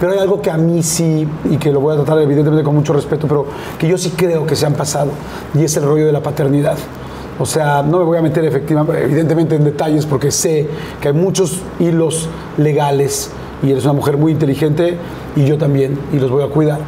Pero hay algo que a mí sí, y que lo voy a tratar evidentemente con mucho respeto, pero que yo sí creo que se han pasado, y es el rollo de la paternidad. O sea, no me voy a meter evidentemente en detalles, porque sé que hay muchos hilos legales, y eres una mujer muy inteligente, y yo también, y los voy a cuidar.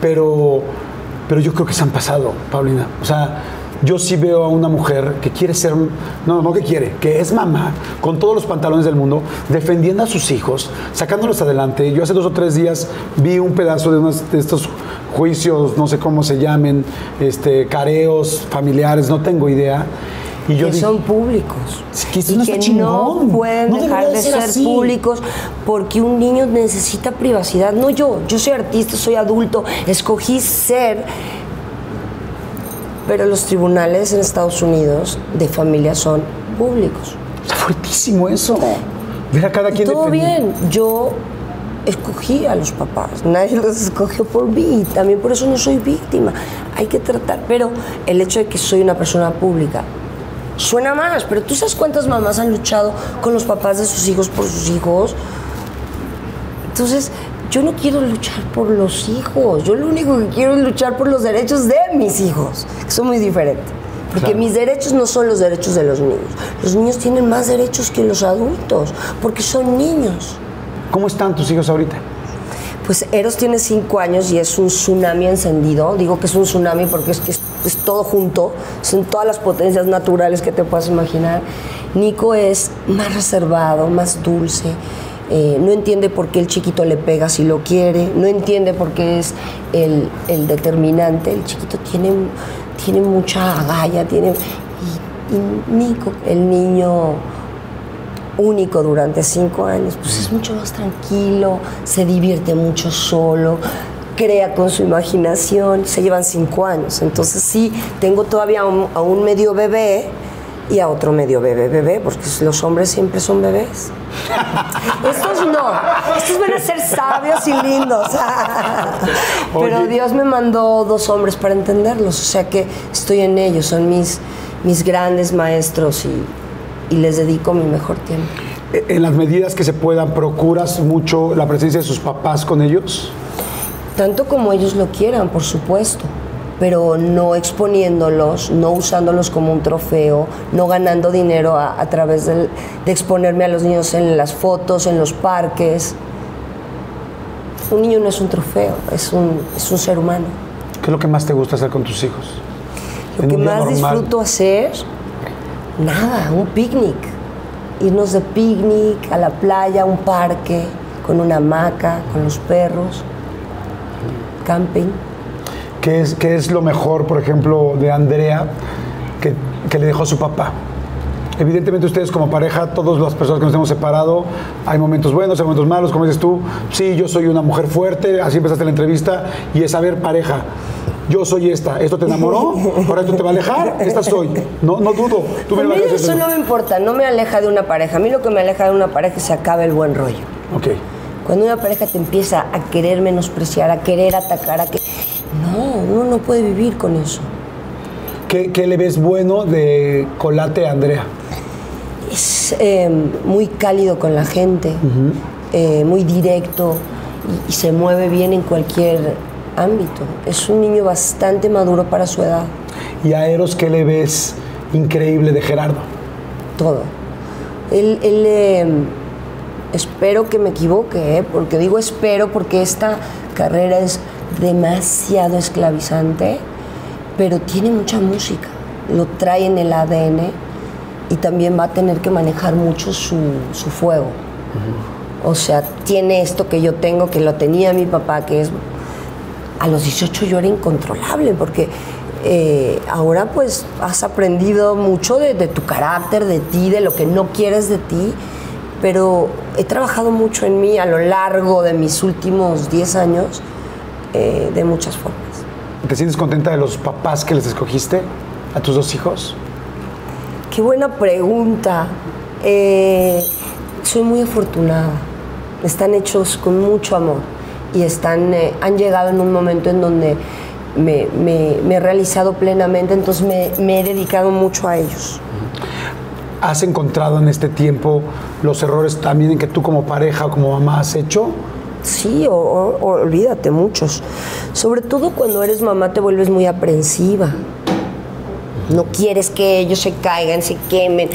Pero yo creo que se han pasado, Paulina. O sea, yo sí veo a una mujer que quiere ser, que es mamá, con todos los pantalones del mundo, defendiendo a sus hijos, sacándolos adelante. Yo hace 2 o 3 días vi un pedazo de estos juicios, no sé cómo se llamen, careos familiares, no tengo idea. Y yo dije, son públicos, que no pueden dejar de ser públicos, porque un niño necesita privacidad. No, yo soy artista, soy adulto, escogí ser. Pero los tribunales en Estados Unidos de familia son públicos. Está fuertísimo eso. Ver a cada quien defendido. Todo bien, yo escogí a los papás, nadie los escogió por mí, también por eso no soy víctima. Hay que tratar, pero el hecho de que soy una persona pública suena más, pero ¿tú sabes cuántas mamás han luchado con los papás de sus hijos por sus hijos? Entonces, yo no quiero luchar por los hijos, yo lo único que quiero es luchar por los derechos de mis hijos, que son muy diferentes, porque mis derechos no son los derechos de los niños. Los niños tienen más derechos que los adultos, porque son niños. ¿Cómo están tus hijos ahorita? Pues Eros tiene 5 años y es un tsunami encendido. Digo que es un tsunami porque es que es todo junto, son todas las potencias naturales que te puedas imaginar. Nico es más reservado, más dulce. No entiende por qué el chiquito le pega si lo quiere, no entiende por qué es el determinante. El chiquito tiene mucha agalla, y Nico, el niño único durante 5 años, pues es mucho más tranquilo, se divierte mucho solo, crea con su imaginación. Se llevan 5 años, entonces sí, tengo todavía a un medio bebé y a otro medio bebé, porque los hombres siempre son bebés. Estos no, estos van a ser sabios y lindos. Pero Dios me mandó 2 hombres para entenderlos, o sea que estoy en ellos, son mis grandes maestros y les dedico mi mejor tiempo. En las medidas que se puedan, ¿procuras mucho la presencia de sus papás con ellos? Tanto como ellos lo quieran, por supuesto, pero no exponiéndolos, no usándolos como un trofeo, no ganando dinero a través de exponerme a los niños en las fotos, en los parques. Un niño no es un trofeo, es un ser humano. ¿Qué es lo que más te gusta hacer con tus hijos? Lo que más disfruto hacer, nada, un picnic. Irnos de picnic, a la playa, a un parque, con una hamaca, con los perros, camping. ¿Qué es lo mejor, por ejemplo, de Andrea que le dejó su papá? Evidentemente ustedes como pareja, todas las personas que nos hemos separado, hay momentos buenos, hay momentos malos, como dices tú, sí, yo soy una mujer fuerte, así empezaste la entrevista, y es, a ver, pareja, yo soy esta, esto te enamoró, por esto te va a alejar, esta soy, no dudo. Tú me vas a decir eso, no me importa, no me aleja de una pareja, a mí lo que me aleja de una pareja es que se acabe el buen rollo. Okay. Cuando una pareja te empieza a querer menospreciar, a querer atacar, no, uno no puede vivir con eso. ¿Qué le ves bueno de Colate a Andrea? Es muy cálido con la gente, muy directo y se mueve bien en cualquier ámbito. Es un niño bastante maduro para su edad. ¿Y a Eros qué le ves increíble de Gerardo? Todo. Él espero que me equivoque, porque digo espero porque esta carrera es demasiado esclavizante, pero tiene mucha música, lo trae en el ADN y también va a tener que manejar mucho su fuego. O sea, tiene esto que yo tengo, que lo tenía mi papá, que es... A los 18 yo era incontrolable, porque ahora pues has aprendido mucho de tu carácter, de ti, de lo que no quieres de ti, pero he trabajado mucho en mí a lo largo de mis últimos 10 años, de muchas formas. ¿Te sientes contenta de los papás que les escogiste a tus 2 hijos? Qué buena pregunta. Soy muy afortunada. Están hechos con mucho amor y han llegado en un momento en donde me he realizado plenamente, entonces me he dedicado mucho a ellos. ¿Has encontrado en este tiempo los errores también en que tú como pareja o como mamá has hecho Sí, o olvídate, muchos. Sobre todo cuando eres mamá te vuelves muy aprensiva. No quieres que ellos se caigan, se quemen.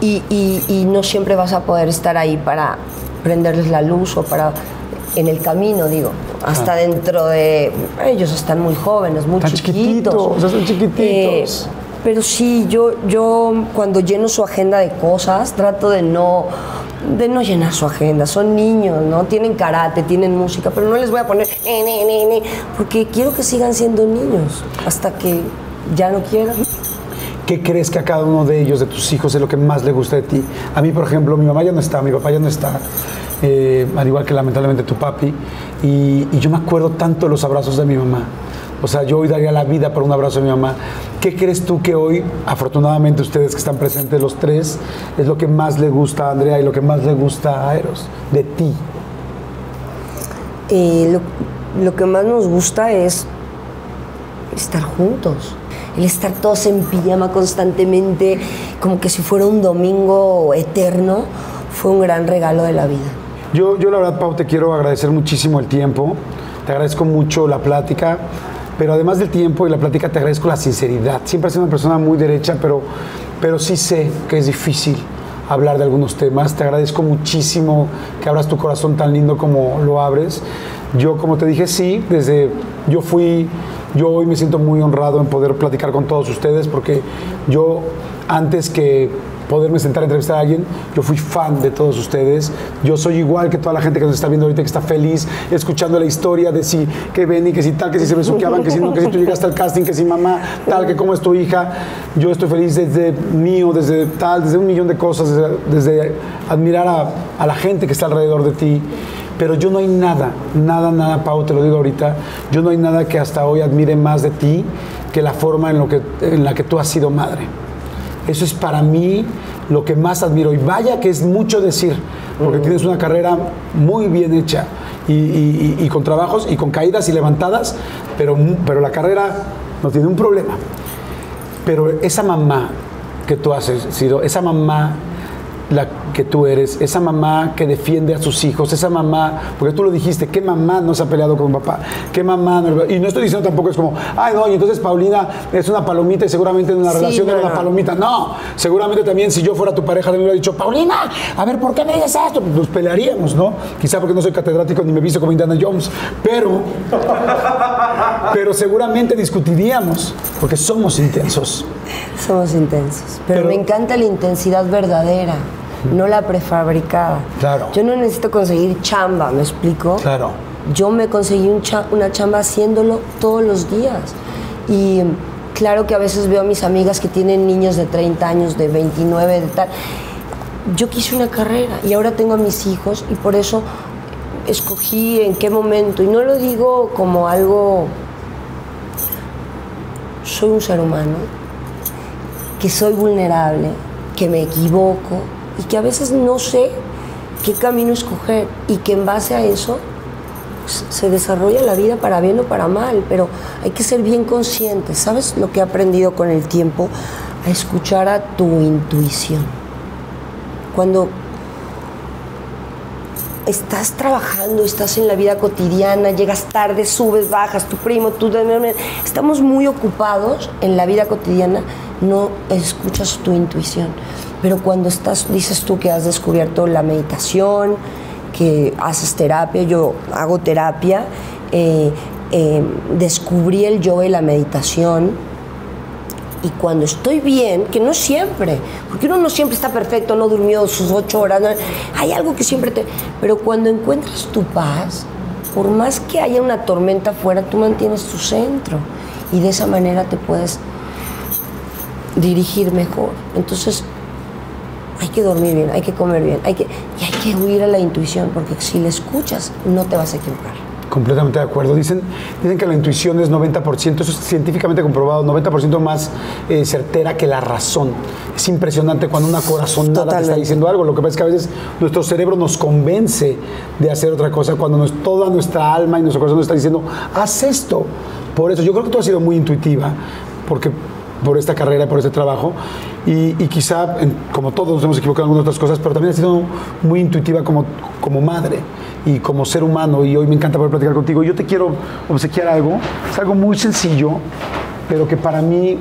Y no siempre vas a poder estar ahí para prenderles la luz o para... En el camino, digo, hasta dentro de... Ellos están muy jóvenes, muy chiquitos. Están chiquititos. Pero sí, yo cuando lleno su agenda de cosas, trato de no llenar su agenda. Son niños, ¿no? Tienen karate, tienen música, pero no les voy a poner... porque quiero que sigan siendo niños hasta que ya no quieran. ¿Qué crees que a cada uno de ellos, de tus hijos, es lo que más le gusta de ti? A mí, por ejemplo, mi mamá ya no está, mi papá ya no está. Al igual que lamentablemente tu papi, y yo me acuerdo tanto de los abrazos de mi mamá. O sea, yo hoy daría la vida por un abrazo de mi mamá. ¿Qué crees tú que hoy, afortunadamente ustedes que están presentes los tres, es lo que más le gusta a Andrea y lo que más le gusta a Eros de ti? Lo que más nos gusta es estar juntos. El estar todos en pijama constantemente, como que si fuera un domingo eterno, fue un gran regalo de la vida. Yo la verdad, Pau, te quiero agradecer muchísimo el tiempo, te agradezco mucho la plática, pero además del tiempo y la plática te agradezco la sinceridad. Siempre has sido una persona muy derecha, pero sí sé que es difícil hablar de algunos temas. Te agradezco muchísimo que abras tu corazón tan lindo como lo abres. Yo, como te dije, sí, yo hoy me siento muy honrado en poder platicar con todos ustedes, porque yo, antes que poderme sentar a entrevistar a alguien, yo fui fan de todos ustedes. Yo soy igual que toda la gente que nos está viendo ahorita, que está feliz escuchando la historia de si que Benny, que si tal, que si se besuqueaban, que si no, que si tú llegaste al casting, que si mamá tal, que cómo es tu hija. Yo estoy feliz desde mío, desde tal, desde un millón de cosas, desde admirar a la gente que está alrededor de ti. Pero yo no hay nada, Pau, te lo digo ahorita, yo no hay nada que hasta hoy admire más de ti que la forma en la que tú has sido madre. Eso es para mí lo que más admiro. Y vaya que es mucho decir, porque tienes una carrera muy bien hecha y con trabajos y con caídas y levantadas, pero la carrera no tiene un problema. Pero esa mamá que tú has sido, esa mamá la que tú eres, esa mamá que defiende a sus hijos, esa mamá, porque tú lo dijiste, ¿qué mamá no se ha peleado con papá? ¿Qué mamá no? Y no estoy diciendo tampoco es como, ay, no, y entonces Paulina es una palomita y seguramente en una relación no era una palomita. No, seguramente también si yo fuera tu pareja me hubiera dicho, Paulina, a ver, ¿por qué me dices esto? Pues pelearíamos, ¿no? Quizá porque no soy catedrático ni me visto como Indiana Jones, pero seguramente discutiríamos, porque somos intensos. Somos intensos, pero me encanta la intensidad verdadera. No la prefabricada. Claro. Yo no necesito conseguir chamba, ¿me explico? Claro. Yo me conseguí una chamba haciéndolo todos los días. Y claro que a veces veo a mis amigas que tienen niños de 30 años, de 29, de tal. Yo quise una carrera y ahora tengo a mis hijos y por eso escogí en qué momento. Y no lo digo como algo... Soy un ser humano, que soy vulnerable, que me equivoco, y que a veces no sé qué camino escoger, y que en base a eso pues, se desarrolla la vida para bien o para mal, pero hay que ser bien conscientes. ¿Sabes lo que he aprendido con el tiempo? A escuchar a tu intuición. Cuando estás trabajando, estás en la vida cotidiana, llegas tarde, subes, bajas, tu primo, tú también, estamos muy ocupados en la vida cotidiana, no escuchas tu intuición. Pero cuando dices tú que has descubierto la meditación, que haces terapia, yo hago terapia, descubrí el yoga y la meditación, y cuando estoy bien, que no siempre, porque uno no siempre está perfecto, no durmió sus 8 horas, no, hay algo que siempre te... Pero cuando encuentras tu paz, por más que haya una tormenta afuera, tú mantienes tu centro, y de esa manera te puedes dirigir mejor. Entonces... hay que dormir bien, hay que comer bien, hay que huir a la intuición, porque si la escuchas no te vas a equivocar. Completamente de acuerdo. Dicen que la intuición es 90%, eso es científicamente comprobado, 90% más certera que la razón. Es impresionante cuando una corazonada te está diciendo algo. Lo que pasa es que a veces nuestro cerebro nos convence de hacer otra cosa, cuando toda nuestra alma y nuestro corazón nos está diciendo, haz esto. Por eso yo creo que tú has sido muy intuitiva, porque por esta carrera y por este trabajo. Y quizá, como todos, nos hemos equivocado en algunas otras cosas, pero también ha sido muy intuitiva como madre y como ser humano. Y hoy me encanta poder platicar contigo. Yo te quiero obsequiar algo. Es algo muy sencillo, pero que para mí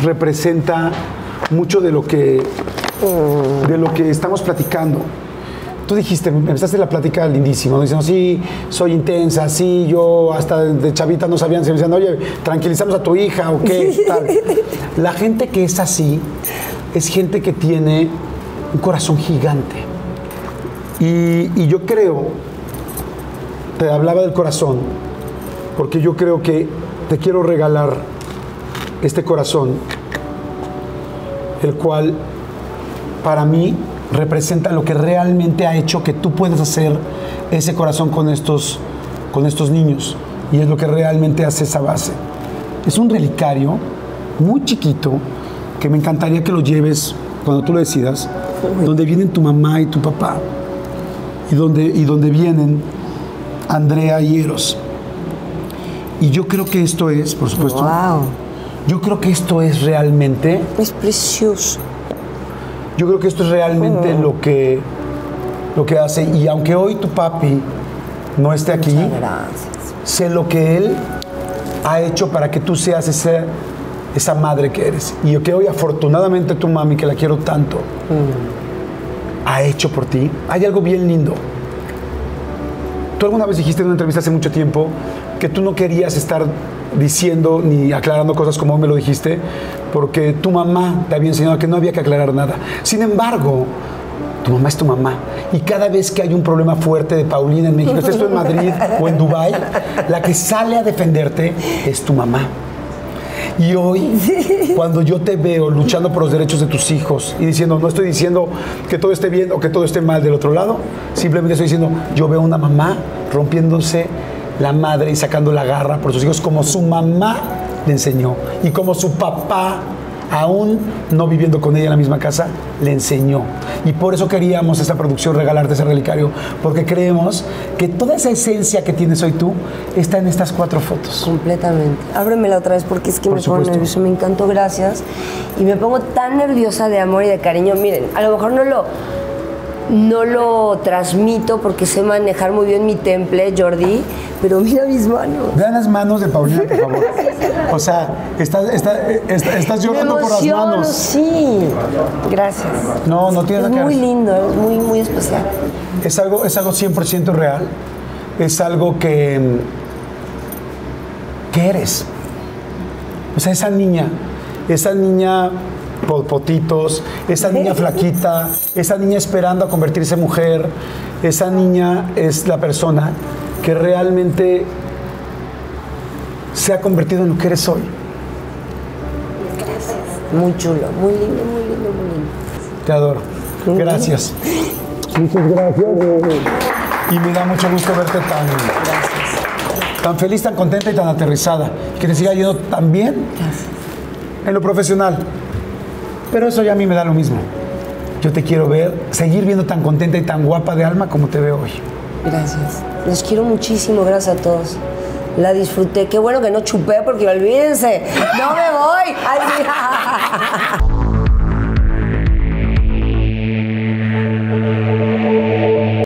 representa mucho de lo que estamos platicando. Tú dijiste, empezaste la plática lindísima, ¿no? Diciendo, sí, soy intensa, sí, yo hasta de chavita no sabían, se me decían, oye, tranquilizamos a tu hija, ¿o qué? Tal. La gente que es así es gente que tiene un corazón gigante. Y yo creo, te hablaba del corazón, porque yo creo que te quiero regalar este corazón, el cual para mí representa lo que realmente ha hecho que tú puedas hacer ese corazón con estos niños. Y es lo que realmente hace esa base. Es un relicario muy chiquito que me encantaría que lo lleves cuando tú lo decidas, donde vienen tu mamá y tu papá, y donde vienen Andrea y Eros. Y yo creo que esto es, por supuesto, wow. Yo creo que esto es realmente... Es precioso. Yo creo que esto es realmente lo que hace. Y aunque hoy tu papi no esté aquí, sé lo que él ha hecho para que tú seas esa madre que eres. Y que hoy, afortunadamente, tu mami, que la quiero tanto, ha hecho por ti. Hay algo bien lindo. Tú alguna vez dijiste en una entrevista hace mucho tiempo que tú no querías estar diciendo ni aclarando cosas como me lo dijiste, porque tu mamá te había enseñado que no había que aclarar nada. Sin embargo, tu mamá es tu mamá. Y cada vez que hay un problema fuerte de Paulina en México, estés tú en Madrid o en Dubái, la que sale a defenderte es tu mamá. Y hoy, cuando yo te veo luchando por los derechos de tus hijos y diciendo, no estoy diciendo que todo esté bien o que todo esté mal del otro lado, simplemente estoy diciendo, yo veo una mamá rompiéndose la madre y sacando la garra por sus hijos, como su mamá le enseñó y como su papá, aún no viviendo con ella en la misma casa, le enseñó. Y por eso queríamos esta producción regalarte ese relicario, porque creemos que toda esa esencia que tienes hoy tú está en estas 4 fotos. Completamente. Ábremela otra vez porque es que me pongo nervioso. Me encantó, gracias. Y me pongo tan nerviosa de amor y de cariño. Miren, a lo mejor no lo transmito porque sé manejar muy bien mi temple, Jordi, pero mira mis manos. Vean las manos de Paulina, por favor. O sea, estás llorando. Me emociono, por las manos. Sí. Gracias. No tienes nada que ver. Es muy lindo, es muy, muy especial. Es algo 100% real. Es algo que eres. O sea, esa niña... potitos, esa niña flaquita, esa niña esperando a convertirse en mujer, esa niña es la persona que realmente se ha convertido en lo que eres hoy. Gracias. Muy chulo, muy lindo, muy lindo, muy lindo. Te adoro. Gracias. Muchas gracias. Y me da mucho gusto verte tan... Gracias. Tan feliz, tan contenta y tan aterrizada. Que te siga yendo tan bien en lo profesional. Pero eso ya a mí me da lo mismo. Yo te quiero ver, seguir viendo tan contenta y tan guapa de alma como te veo hoy. Gracias. Los quiero muchísimo, gracias a todos. La disfruté. Qué bueno que no chupé porque olvídense. ¡No me voy! ¡Ay, mira!